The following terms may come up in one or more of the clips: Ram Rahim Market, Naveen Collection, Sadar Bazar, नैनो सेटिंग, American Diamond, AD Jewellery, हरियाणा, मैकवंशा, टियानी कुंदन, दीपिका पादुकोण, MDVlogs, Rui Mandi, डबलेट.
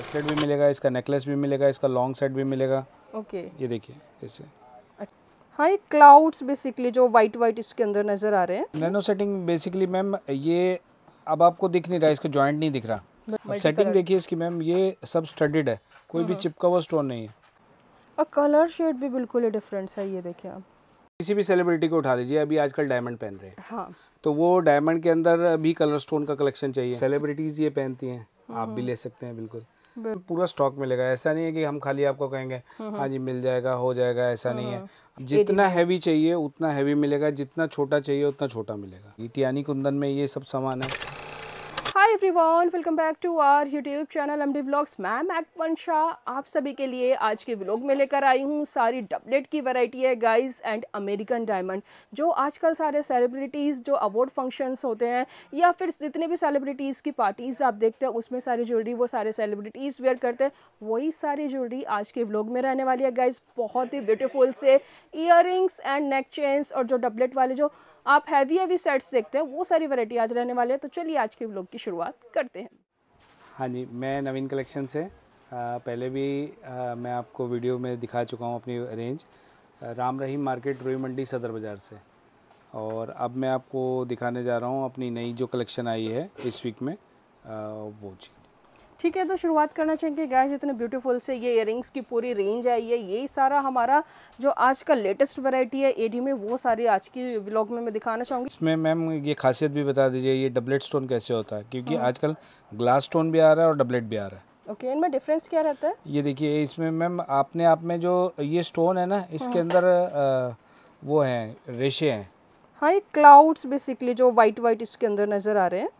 Bracelet भी मिलेगा, इसका नेकलेस भी मिलेगा, इसका लॉन्ग सेट भी मिलेगा। ओके ये देखिए ऐसे। हाँ ये क्लाउड्स बेसिकली जो वाइट वाइट इसके अंदर नजर आ रहे हैं। नैनो सेटिंग बेसिकली मैम, ये अब आपको दिख नहीं रहा, इसका जॉइंट नहीं दिख रहा। सेटिंग देखिए इसकी मैम, ये सब स्टडीड है, कोई भी चिपका हुआ स्टोन नहीं है। और कलर शेड भी बिल्कुल ही डिफरेंट है, ये देखिए आप। किसी भी सेलिब्रिटी को उठा लीजिए, अभी आजकल डायमंड पहन रहे हैं। हाँ। तो वो डायमंड के अंदर भी कलर स्टोन का कलेक्शन चाहिए, सेलिब्रिटीज ये पहनती हैं, आप भी ले सकते हैं। बिल्कुल पूरा स्टॉक मिलेगा, ऐसा नहीं है कि हम खाली आपको कहेंगे हाँ जी मिल जाएगा हो जाएगा, ऐसा नहीं है। जितना हैवी चाहिए उतना हैवी मिलेगा, जितना छोटा चाहिए उतना छोटा मिलेगा। इटियानी कुंदन में ये सब सामान है। Hi everyone, welcome back to our YouTube channel MD vlogs. मैं मैकवंशा आप सभी के लिए आज के व्लॉग में लेकर आई हूँ। सारी डबलेट की वैरायटी है गाइज, एंड अमेरिकन डायमंड जो आजकल सारे सेलिब्रिटीज़ जो अवार्ड फंक्शंस होते हैं या फिर जितने भी सेलिब्रिटीज़ की पार्टीज़ आप देखते हैं उसमें सारी ज्वेलरी वो सारे सेलिब्रिटीज़ वेयर करते हैं, वही सारी ज्वेलरी आज के व्लॉग में रहने वाली है गाइज। बहुत ही ब्यूटीफुल से ईयरिंग्स एंड नेक चेन्स और जो डबलेट वाले जो आप हैवी सेट्स देखते हैं वो सारी वैरायटी आज रहने वाले हैं। तो चलिए आज के व्लॉग की शुरुआत करते हैं। हाँ जी, मैं नवीन कलेक्शन से पहले भी मैं आपको वीडियो में दिखा चुका हूँ अपनी रेंज, राम रहीम मार्केट रुई मंडी सदर बाज़ार से। और अब मैं आपको दिखाने जा रहा हूँ अपनी नई जो कलेक्शन आई है इस वीक में वो चीज़। ठीक है, तो शुरुआत करना चाहिए गाइस इतने ब्यूटीफुल से। ये इयरिंग्स की पूरी रेंज आई है, ये सारा हमारा जो आज का लेटेस्ट वैरायटी है एडी में वो सारी आज की व्लॉग में मैं दिखाना चाहूँगी। इसमें मैम ये खासियत भी बता दीजिए, ये डबलेट स्टोन कैसे होता है, क्योंकि आजकल ग्लास स्टोन भी आ रहा है और डबलेट भी आ रहा है। ओके, इनमें डिफरेंस क्या रहता है? ये देखिए इसमें मैम अपने आप में जो ये स्टोन है ना, इसके अंदर वो हैं रेशे हैं। हाँ ये क्लाउड्स बेसिकली जो वाइट वाइट इसके अंदर नज़र आ रहे हैं।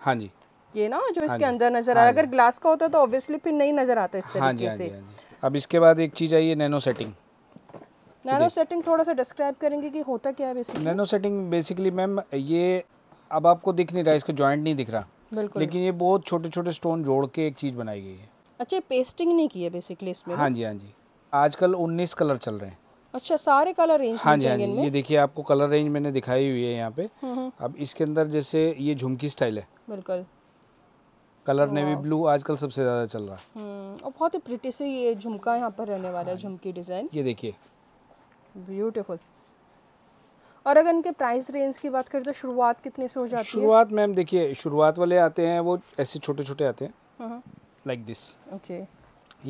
हाँ जी, ये ना जो इसके अंदर नजर आया, अगर ग्लास का होता तो ऑब्वियसली फिर नहीं नजर आता इस तरीके से। अब इसके बाद एक चीज आई है नैनो सेटिंग। नैनो सेटिंग थोड़ा सा डिस्क्राइब करेंगे कि होता क्या है basically? नैनो सेटिंग basically ma'am, ये अब आपको दिख नहीं रहा, इसका जॉइंट नहीं दिख रहा, लेकिन ये बहुत छोटे छोटे स्टोन जोड़ के एक चीज बनाई गई है। अच्छा, पेस्टिंग नहीं की है बेसिकली इसमें? हाँ जी हाँ जी, आजकल 19 कलर चल रहे हैं। अच्छा, सारे कलर रेंज? हाँ जी हाँ जी, ये देखिए आपको कलर रेंज मैंने दिखाई हुई है यहाँ पे। अब इसके अंदर जैसे ये झुमकी स्टाइल है, बिल्कुल कलर नेवी ब्लू आजकल सबसे ज्यादा चल रहा है। और बहुत ही प्रिटी से ये झुमका यहाँ पर रहने वाला है, झुमकी डिजाइन, ये देखिए ब्यूटीफुल। और अगर इनके प्राइस रेंज की बात करें तो शुरुआत कितने से हो जाती है? शुरुआत मैम देखिए, शुरुआत वाले आते हैं वो ऐसे छोटे छोटे आते हैं लाइक दिस। ओके,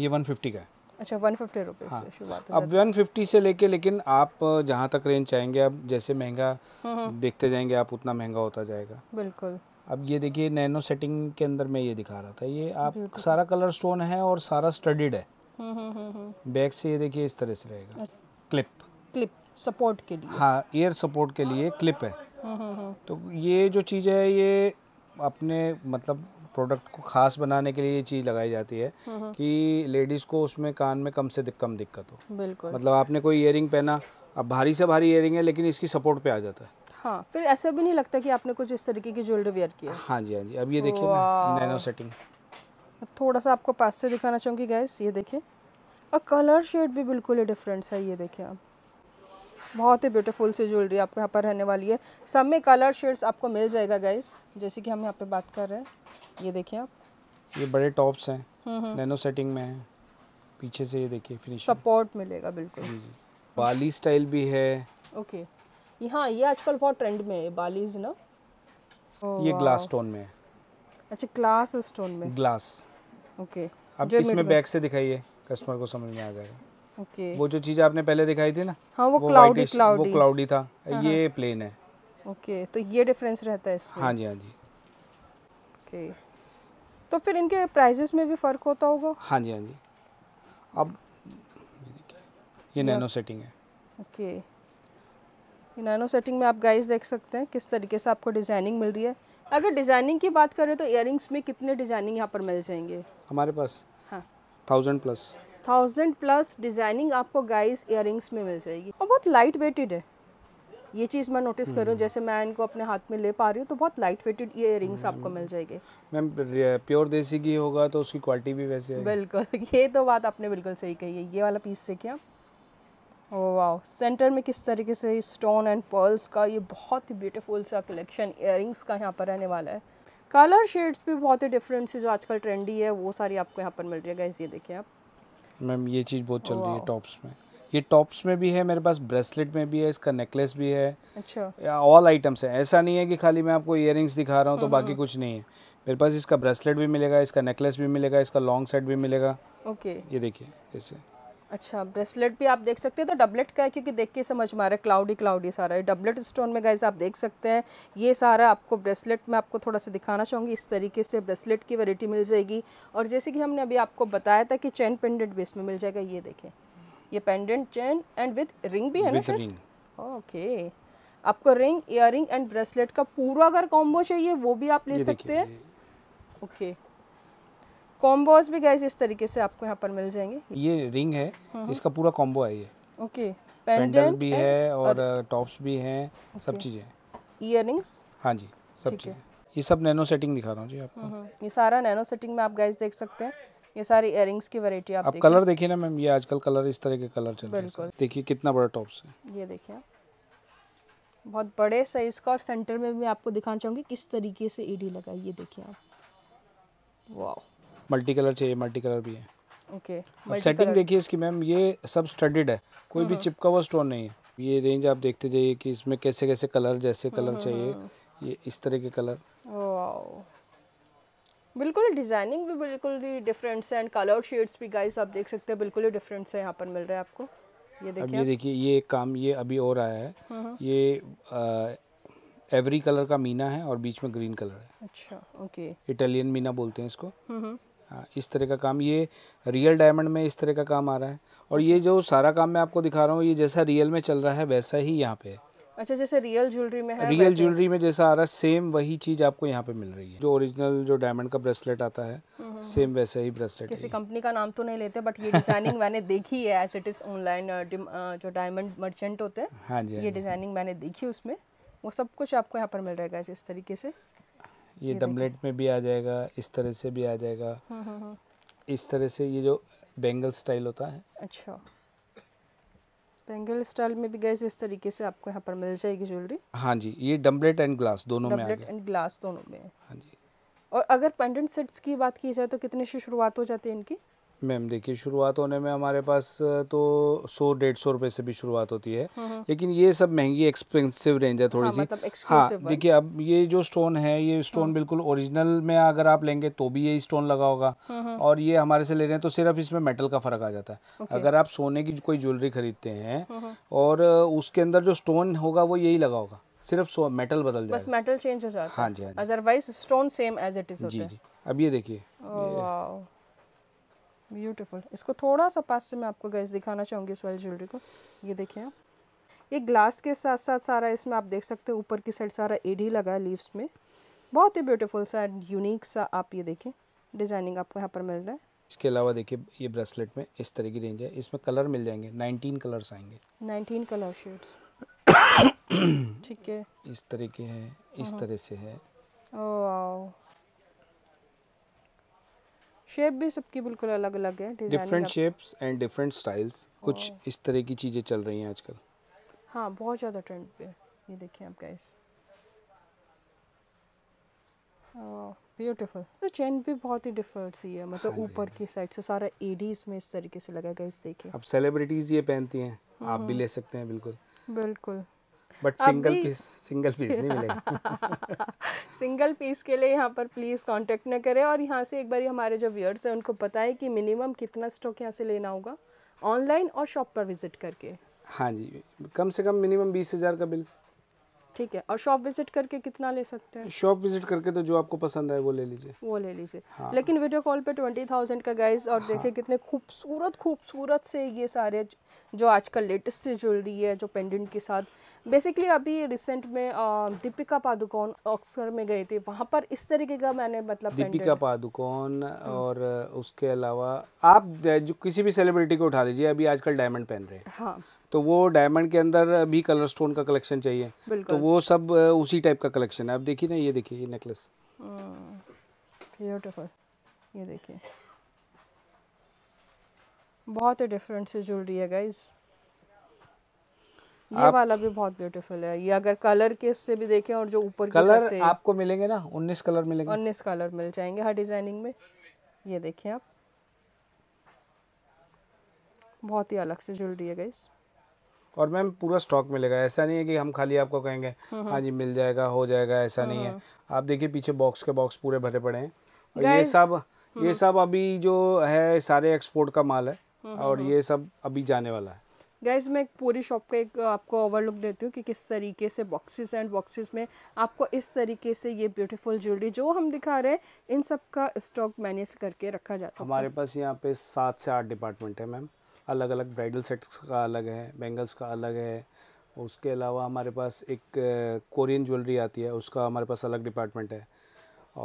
ये 150 का है। अच्छा, 150 रुपए से शुरुआत। अब 150 से लेके, लेकिन आप जहाँ तक रेंज चाहेंगे, अब जैसे महंगा देखते जाएंगे आप उतना महंगा होता जाएगा। बिल्कुल। अब ये देखिए नैनो सेटिंग के अंदर मैं ये दिखा रहा था, ये आप सारा कलर स्टोन है और सारा स्टडीड है। बैक से ये देखिए इस तरह से रहेगा। क्लिप क्लिप सपोर्ट के लिए, हाँ एयर सपोर्ट के लिए क्लिप है। तो ये जो चीज़ है ये अपने मतलब प्रोडक्ट को खास बनाने के लिए ये चीज़ लगाई जाती है कि लेडीज़ को उसमें कान में कम से कम दिक्कत हो। बिल्कुल, मतलब आपने कोई ईयरिंग पहना, अब भारी से भारी ईयरिंग है लेकिन इसकी सपोर्ट पे आ जाता है। हाँ, फिर ऐसा भी नहीं लगता कि आपने कुछ इस तरीके की ज्वेलरी वेयर की है। हाँ जी हाँ जी, अब ये देखिए ना नैनो सेटिंग। थोड़ा सा आपको पास से दिखाना चाहूँगी गैस, ये देखिए, और कलर शेड भी बिल्कुल ही डिफरेंस है, ये देखिए आप। बहुत ही ब्यूटीफुल सी ज्वेलरी आपको यहाँ पर रहने वाली है, सब में कलर शेड्स आपको मिल जाएगा गैस, जैसे कि हम यहाँ पर बात कर रहे हैं। ये देखिए आप, ये बड़े टॉप्स हैं, नैनो सेटिंग में है, पीछे से ये देखिए फिनिश सपोर्ट मिलेगा। बिल्कुल, बाली स्टाइल भी है। ओके, हाँ ये आजकल बहुत ट्रेंड में है बालीज ना। ये ग्लास स्टोन में है। अच्छा, ग्लास स्टोन में, ग्लास। ओके, अब इसमें बैक से दिखाइए, कस्टमर को समझ में आ जाएगा। ओके, वो जो चीज आपने पहले दिखाई थी ना, हाँ वो क्लाउडी क्लाउडी, वो क्लाउडी था। हाँ, ये प्लेन है। ओके, तो ये डिफरेंस रहता है इसमें। हाँ जी हाँ जी। ओके, तो फिर इनके प्राइजेस में भी फर्क होता होगा? हाँ जी हाँ जी। अब ये नैनो सेटिंग है। ओके, नैनो सेटिंग में आप गाइस देख सकते हैं किस तरीके से आपको डिजाइनिंग मिल रही है। अगर डिजाइनिंग की बात करें तो इयरिंग्स में कितने डिजाइनिंग यहाँ पर मिल जाएंगे हमारे पास? हाँ, 1000+ डिजाइनिंग आपको गाइस इयरिंग्स में मिल जाएगी। और बहुत लाइट वेटेड है, ये चीज़ मैं नोटिस कर रही हूँ, जैसे मैं इनको अपने हाथ में ले पा रही हूँ तो बहुत लाइट वेटेड इयरिंग्स आपको मिल जाएंगे। मैम प्योर देसी घी होगा तो उसकी क्वालिटी भी वैसे। बिल्कुल, ये तो बात आपने बिल्कुल सही कही है। ये वाला पीस देखिए आप, ओह वाओ, सेंटर में किस तरीके से स्टोन एंड पर्ल्स का ये बहुत ही ब्यूटीफुल सा कलेक्शन इयरिंग्स का यहाँ पर रहने वाला है। कलर शेड्स पे बहुत ही डिफरेंस है जो आजकल ट्रेंडी है वो सारी आपको यहाँ पर मिल रही है गाइस। ये देखिए आप मैम, ये चीज़ बहुत चल रही है टॉप्स में। ये टॉप्स में भी है मेरे पास, ब्रेसलेट में भी है, इसका नेकलेस भी है। अच्छा, ऑल आइटम्स है, ऐसा नहीं है कि खाली मैं आपको ईयरिंग्स दिखा रहा हूँ तो बाकी कुछ नहीं है। मेरे पास इसका ब्रेसलेट भी मिलेगा, इसका नेकलेस भी मिलेगा, इसका लॉन्ग सेट भी मिलेगा। ओके, ये देखिए ऐसे। अच्छा, ब्रेसलेट भी आप देख सकते हैं, तो डबलेट का है क्योंकि देख के समझ में आ रहा है क्लाउडी क्लाउडी सारा। ये डबलेट स्टोन में गाइस आप देख सकते हैं, ये सारा आपको ब्रेसलेट में आपको थोड़ा सा दिखाना चाहूँगी। इस तरीके से ब्रेसलेट की वैरायटी मिल जाएगी और जैसे कि हमने अभी आपको बताया था कि चैन पेंडेंट भी इसमें मिल जाएगा। ये देखें, ये pendant chain and with ring भी है ना। ओके, आपको रिंग, इयररिंग एंड ब्रेसलेट का पूरा अगर कॉम्बो चाहिए वो भी आप ले सकते हैं। ओके, कॉम्बोज भी गाइस इस तरीके से आपको यहाँ पर मिल जाएंगे। ये रिंग है, इसका पूरा कॉम्बो है ये। ओके, पेंडेंट भी है और टॉप्स भी हैं, सब चीज़ें, इयररिंग्स। हाँ जी, सब चीज़ें, ये सब नैनो सेटिंग दिखा रहा हूँ जी आपको। ये सारा नैनो सेटिंग में आप गाइस देख सकते हैं, ये सारी इयररिंग्स की वैरायटी। आप कलर देखिए ना मैम, ये आजकल कलर इस तरह के कलर चल रहे हैं। देखिए कितना बड़ा टॉप्स है, ये देखिए बहुत बड़े साइज का। और सेंटर में मैं आपको दिखाना चाहूँगी किस तरीके से ईडी लगा है, ये देखिए आप। वाओ, मल्टी कलर चाहिए, मल्टी कलर भी है। ओके, अब सेटिंग देखिए इसकी मैम, ये सब स्टडेड है, कोई भी चिपका हुआ स्टोन नहीं है। ये रेंज आप देखते जाइए कि इसमें कैसे कैसे कलर, जैसे कलर चाहिए, ये इस तरह के कलर। वाओ, बिल्कुल डिजाइनिंग भी बिल्कुल ही डिफरेंट है एंड कलर शेड्स भी गाइस आप देख सकते हैं बिल्कुल ही डिफरेंट है यहाँ पर मिल रहा है आपको। ये देखिए, ये काम ये अभी और आया है, ये एवरी कलर का मीना है और बीच में ग्रीन कलर है। अच्छा, ओके, इटालियन मीना बोलते हैं इसको। हाँ, इस तरह का काम, ये रियल डायमंड में इस तरह का काम आ रहा है। और ये जो सारा काम मैं आपको दिखा रहा हूँ, ये जैसा रियल में चल रहा है वैसा ही यहाँ पे है। अच्छा, जैसे रियल ज्वेलरी में है, रियल ज्वेलरी में जैसा आ रहा है सेम वही चीज आपको यहाँ पे मिल रही है। जो ओरिजिनल जो डायमंड का ब्रेसलेट आता है सेम वैसे ही ब्रेसलेट। किसी कंपनी का नाम तो नहीं लेते बट ये डिजाइनिंग मैंने देखी है एज इट इज ऑनलाइन जो डायमंड मर्चेंट होते हैं। हाँ जी, ये डिजाइनिंग मैंने देखी उसमें, वो सब कुछ आपको यहाँ पर मिल रहा है इस तरीके से। ये डम्बलेट में भी आ जाएगा, इस तरह से भी आ जाएगा, इस तरह से। ये जो बेंगल स्टाइल होता है, अच्छा, बेंगल स्टाइल में भी गाइस इस तरीके से आपको यहाँ पर मिल जाएगी ज्वेलरी। हाँ जी, ये डम्बलेट एंड ग्लास दोनों में आ गया, डम्बलेट एंड ग्लास दोनों में। हाँ जी, और अगर पेंडेंट सेट्स की बात की जाए तो कितने से शुरुआत हो जाती है इनकी मैम? देखिए, शुरुआत होने में हमारे पास तो 100-150 रुपए से भी शुरुआत होती है, लेकिन ये सब महंगी एक्सपेंसिव रेंज है थोड़ी सी। हाँ, देखिए अब ये जो स्टोन है, ये स्टोन बिल्कुल ओरिजिनल में अगर आप लेंगे तो भी यही स्टोन लगा होगा, और ये हमारे से ले रहे हैं तो सिर्फ इसमें मेटल का फर्क आ जाता है। अगर आप सोने की कोई ज्वेलरी खरीदते हैं और उसके अंदर जो स्टोन होगा वो यही लगा होगा, सिर्फ मेटल बदल जाएगा, बस मेटल चेंज हो जाता है। हाँ जी, otherwise stone same as it is होता है। जी जी, अब ये देखिए ब्यूटीफुल, इसको थोड़ा सा पास से मैं आपको गाइस दिखाना चाहूँगी इस वाली ज्वेलरी को। ये देखिए आप, ये ग्लास के साथ साथ सारा इसमें आप देख सकते हैं ऊपर की साइड सारा एडी लगा है लीव्स में, बहुत ही ब्यूटीफुल सा एंड यूनिक सा। आप ये देखिए डिजाइनिंग आपको यहाँ पर मिल रहा है। इसके अलावा देखिए ये ब्रेसलेट में इस तरह की रेंज है, इसमें कलर मिल जाएंगे, 19 कलर्स आएंगे, 19 कलर शेड्स। ठीक है, इस तरह के हैं, इस तरह से है, शेप भी सबकी बिल्कुल अलग अलग है, different shapes and different styles. कुछ इस तरह की चीजें चल रही हैं आजकल। हाँ, बहुत ज्यादा ट्रेंड पे। ये देखिए आप गाइस, ब्यूटीफुल। तो चेन भी बहुत ही डिफरेंट सी है, मतलब ऊपर की साइड से सारा एडीज में इस तरीके से लगा गाइस। देखिए, अब सेलिब्रिटीज ये पहनती हैं, आप भी ले सकते हैं। बिल्कुल बिल्कुल, बट सिंगल पीस नहीं मिलेगा। सिंगल पीस के लिए यहाँ पर प्लीज़ कांटेक्ट ना करें। और यहाँ से एक बार हमारे जो व्यूअर्स हैं उनको पता है कि मिनिमम कितना स्टॉक यहाँ से लेना होगा ऑनलाइन और शॉप पर विजिट करके। हाँ जी, कम से कम मिनिमम 20,000 का बिल। ठीक है, और शॉप विजिट करके कितना ले सकते हैं? शॉप विजिट करके तो जो आपको पसंद आए वो ले लीजिए, वो ले लीजिए। हाँ। लेकिन वीडियो कॉल पे 20,000 का गाइस। और हाँ। देखिए कितने खूबसूरत से ये सारे जो आजकल लेटेस्ट ज्वेलरी है जो पेंडेंट के साथ। बेसिकली अभी रिसेंट में दीपिका पादुकोण ऑक्सफोर्ड में गए थे, वहाँ पर इस तरीके का मैंने मतलब दीपिका पादुकोण, और उसके अलावा आप जो किसी भी सेलिब्रिटी को उठा लीजिए, अभी आजकल डायमंड पहन रहे हैं। हाँ, तो वो डायमंड के अंदर भी कलर स्टोन का कलेक्शन चाहिए, तो वो सब उसी टाइप का कलेक्शन है। आप देखिए ना, ये देखिए, ये नेकलेस ब्यूटीफुल, ये देखिए बहुत ही डिफरेंट से ज्वेलरी है गाइस। ये वाला भी बहुत ब्यूटीफुल है। ये अगर कलर के इससे भी देखें और जो ऊपर कलर से आपको मिलेंगे ना 19 कलर मिलेंगे, 19 कलर मिल जाएंगे हर डिजाइनिंग में। ये देखिए आप, बहुत ही अलग से ज्वेलरी है गाइस। और मैम पूरा स्टॉक मिलेगा, ऐसा नहीं है कि हम खाली आपको कहेंगे हाँ जी मिल जाएगा हो जाएगा, ऐसा नहीं है। आप देखिए पीछे बॉक्स के बॉक्स पूरे भरे पड़े हैं। और ये सब अभी जो है सारे एक्सपोर्ट का माल है और ये सब अभी जाने वाला है। गाइज मैं पूरी शॉप का एक आपको ओवरलुक देती हूँ कि किस तरीके से बॉक्सेस एंड बॉक्सेस में आपको इस तरीके से ये ब्यूटीफुल ज्वेलरी जो हम दिखा रहे हैं इन सब का स्टॉक मैनेज करके रखा जाता है। हमारे पास यहाँ पे 7 से 8 डिपार्टमेंट है मैम, अलग अलग ब्राइडल सेट्स का अलग है, बैंगल्स का अलग है। उसके अलावा हमारे पास एक कोरियन ज्वेलरी आती है, उसका हमारे पास अलग डिपार्टमेंट है।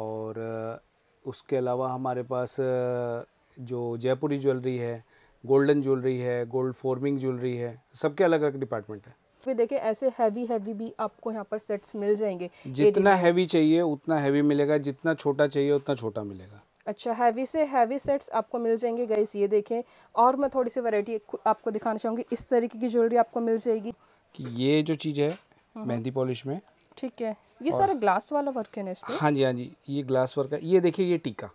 और उसके अलावा हमारे पास जो जयपुरी ज्वेलरी है, गोल्डन ज्वेलरी है, गोल्ड फॉर्मिंग ज्वेलरी है, सबके अलग अलग डिपार्टमेंट है। फिर देखिए ऐसे हैवी भी आपको यहाँ पर सेट्स मिल जाएंगे। जितना हैवी चाहिए उतना हैवी मिलेगा, जितना छोटा चाहिए उतना छोटा मिलेगा। अच्छा, हैवी से हैवी सेट्स आपको मिल जाएंगे गाइस। ये देखें, और मैं थोड़ी सी वैरायटी आपको दिखाना चाहूँगी। इस तरीके की ज्वेलरी आपको मिल जाएगी कि ये जो चीज़ है मेहंदी पॉलिश में, ठीक है। ये सारा ग्लास वाला वर्क है ना इसमें? हाँ जी हाँ जी, ये ग्लास वर्क है। ये देखिए ये टीका,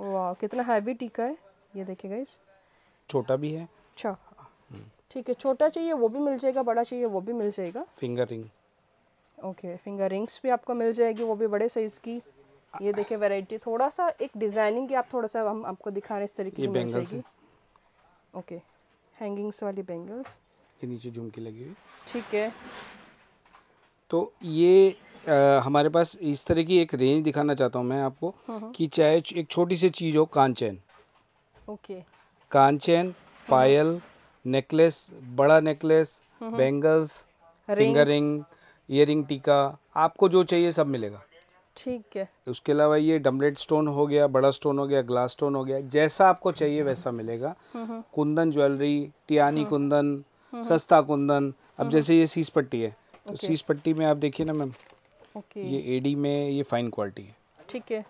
वाह कितना हैवी टीका है। ये देखिए गाइस, छोटा भी है। अच्छा ठीक है, छोटा चाहिए वो भी मिल जाएगा, बड़ा चाहिए वो भी मिल जाएगा। Finger ring, okay finger rings भी आपको मिल जाएगी, वो भी बड़े साइज की। ये देखिए वैरायटी, थोड़ा सा एक डिजाइनिंग की आप थोड़ा सा हम आपको दिखा रहे हैं इस तरीके की मिल जाएगी। ओके, हैंगिंग्स वाली बैंगल्स, ये नीचे झुमकी लगी हुई, ठीक है। तो ये हमारे पास इस तरह की एक रेंज दिखाना चाहता हूँ मैं आपको कि चाहे एक छोटी सी चीज़ हो, कान चैन, ओके कान चैन, पायल, नेकलेस, बड़ा necklace, bangles, finger ring, earring, टीका, आपको जो चाहिए सब मिलेगा, ठीक है। उसके अलावा ये डमलेट स्टोन हो गया, बड़ा स्टोन हो गया, ग्लास स्टोन हो गया, जैसा आपको चाहिए वैसा मिलेगा। कुंदन ज्वेलरी, टियानी कुंदन, सस्ता कुंदन। अब जैसे ये सीस पट्टी है तो सीस पट्टी में आप देखिए ना मैम, ये एडी में ये फाइन क्वालिटी है, ठीक है।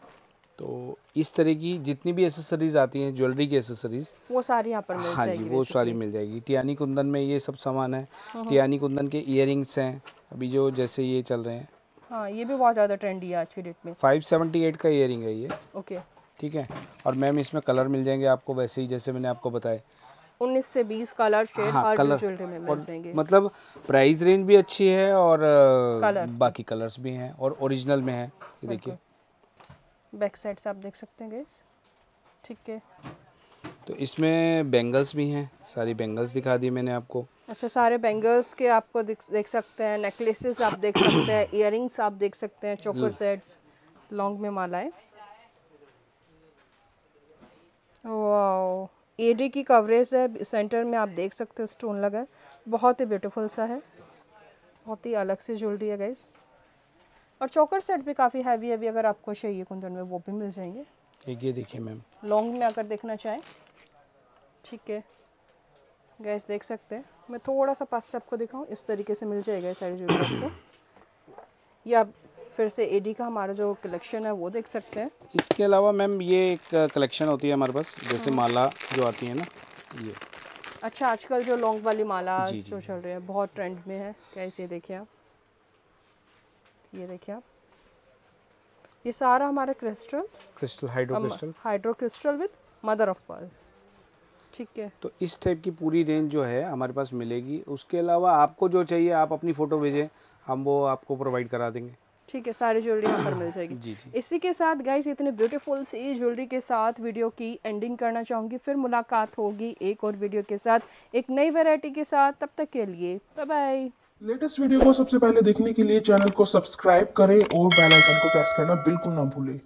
तो इस तरह की जितनी भी एसेसरीज आती हैं ज्वेलरी की एसेसरीज, वो सारी यहाँ पर मिल जाएगी। हाँ जी, वो सारी मिल जाएगी। टियानी कुंदन में ये सब सामान है। टियानी कुंदन के ईयरिंग्स हैं अभी जो जैसे ये चल रहे हैं, हाँ ये भी बहुत ज़्यादा ट्रेंडी है आज की डेट में। 578 का ईयरिंग है ये, ओके ठीक है। और मैम इसमें कलर मिल जाएंगे आपको वैसे ही जैसे मैंने आपको बताया, 19 से 20 कलर शेड और ज्वेलरी में मिल जाएंगे। मतलब प्राइस रेंज भी अच्छी है और बाकी कलर्स भी हैं और ओरिजिनल में है। ये देखिए बैक साइड से आप देख सकते हैं गाइस, ठीक है। तो इसमें बैंगल्स भी हैं, सारी बैंगल्स दिखा दी मैंने आपको। अच्छा, सारे बैंगल्स के आपको देख सकते हैं, नेकलेसेस आप देख सकते हैं, ईयरिंग्स आप देख सकते हैं, चोकर सेट्स, लॉन्ग में मालाएं, वाओ। एडी की कवरेज है, सेंटर में आप देख सकते हो स्टोन लगा है, बहुत ही ब्यूटीफुल सा है, बहुत ही अलग सी ज्वेलरी है गाइस। और चोकर सेट भी काफ़ी हैवी है, भी अगर आपको चाहिए कुंदन में वो भी मिल जाएंगे। एक ये देखिए मैम, लॉन्ग में अगर देखना चाहें, ठीक है गाइस देख सकते हैं। मैं थोड़ा सा पास से आपको दिखाऊँ, इस तरीके से मिल जाएगा सारी ज्वेलरी आपको। या फिर से एडी का हमारा जो कलेक्शन है वो देख सकते हैं। इसके अलावा मैम ये एक कलेक्शन होती है हमारे पास, जैसे माला जो आती है ना ये, अच्छा आजकल जो लॉन्ग वाली माला जो चल रही है बहुत ट्रेंड में है। कैसे देखिए आप, ये देखिए आप, ये सारा हमारा crystal hydro crystal with mother of pearls, ठीक है। तो इस टाइप की पूरी रेंज जो है हमारे पास मिलेगी। उसके अलावा आपको जो चाहिए आप अपनी फ़ोटो भेजें, हम वो आपको प्रोवाइड करा देंगे, ठीक है। सारी ज्वेलरी यहाँ पर मिल जाएगी। जी। इसी के साथ गाइस इतने ब्यूटीफुल सी ज्वेलरी के साथ वीडियो की एंडिंग करना चाहूँगी। फिर मुलाकात होगी एक और वीडियो के साथ, एक नई वैरायटी के साथ। तब तक के लिए बाय बाय। लेटेस्ट वीडियो को सबसे पहले देखने के लिए चैनल को सब्सक्राइब करें और बेल आइकन को प्रेस करना बिल्कुल ना भूलें।